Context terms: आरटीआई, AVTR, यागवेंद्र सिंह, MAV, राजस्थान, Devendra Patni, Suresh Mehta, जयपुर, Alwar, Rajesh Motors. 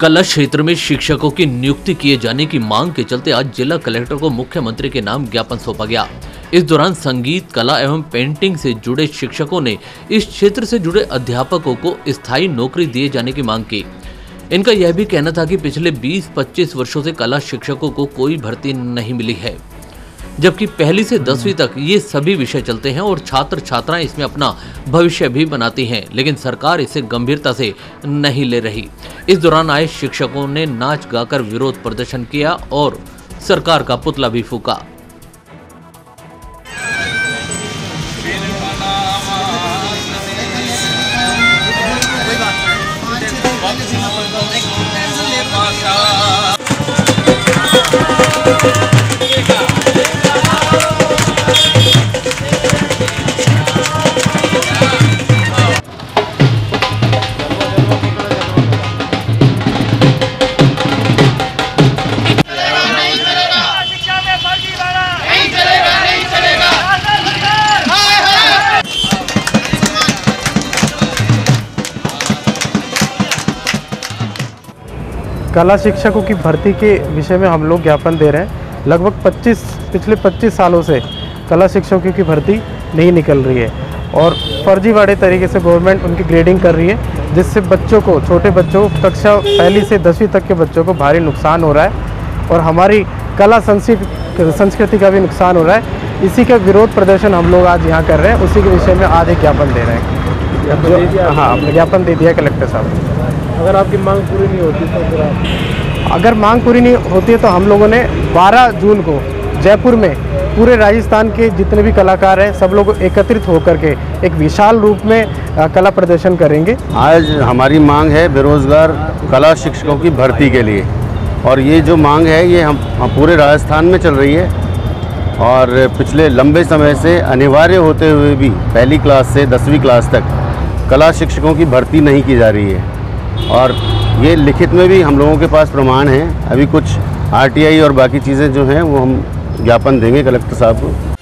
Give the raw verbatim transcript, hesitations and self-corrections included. कला क्षेत्र में शिक्षकों की नियुक्ति किए जाने की मांग के चलते आज जिला कलेक्टर को मुख्यमंत्री के नाम ज्ञापन सौंपा गया। इस दौरान संगीत, कला एवं पेंटिंग से जुड़े शिक्षकों ने इस क्षेत्र से जुड़े अध्यापकों को स्थायी नौकरी दिए जाने की मांग की। इनका यह भी कहना था कि पिछले बीस पच्चीस वर्षों से कला शिक्षकों को कोई भर्ती नहीं मिली है, जबकि पहली से दसवीं तक ये सभी विषय चलते हैं और छात्र छात्राएं इसमें अपना भविष्य भी बनाती हैं, लेकिन सरकार इसे गंभीरता से नहीं ले रही। इस दौरान आए शिक्षकों ने नाच गाकर विरोध प्रदर्शन किया और सरकार का पुतला भी फूंका। कला शिक्षकों की भर्ती के विषय में हम लोग ज्ञापन दे रहे हैं। लगभग पच्चीस पिछले पच्चीस सालों से कला शिक्षकों की भर्ती नहीं निकल रही है और फर्जीवाड़े तरीके से गवर्नमेंट उनकी ग्रेडिंग कर रही है, जिससे बच्चों को, छोटे बच्चों, कक्षा पहली से दसवीं तक के बच्चों को भारी नुकसान हो रहा है और हमारी कला संस्कृति का भी नुकसान हो रहा है। इसी का विरोध प्रदर्शन हम लोग आज यहाँ कर रहे हैं। उसी के विषय में आज एक ज्ञापन दे रहे हैं। हाँ, हमने ज्ञापन दे दिया कलेक्टर साहब। अगर आपकी मांग पूरी नहीं होती तो फिर आप अगर मांग पूरी नहीं होती है तो हम लोगों ने बारह जून को जयपुर में पूरे राजस्थान के जितने भी कलाकार हैं सब लोग एकत्रित होकर के एक विशाल रूप में कला प्रदर्शन करेंगे। आज हमारी मांग है बेरोजगार कला शिक्षकों की भर्ती के लिए, और ये जो मांग है ये हम, हम पूरे राजस्थान में चल रही है और पिछले लंबे समय से अनिवार्य होते हुए भी पहली क्लास से दसवीं क्लास तक कला शिक्षकों की भर्ती नहीं की जा रही है। और ये लिखित में भी हम लोगों के पास प्रमाण हैं। अभी कुछ आरटीआई और बाकी चीज़ें जो हैं वो हम ज्ञापन देंगे कलेक्टर साहब को।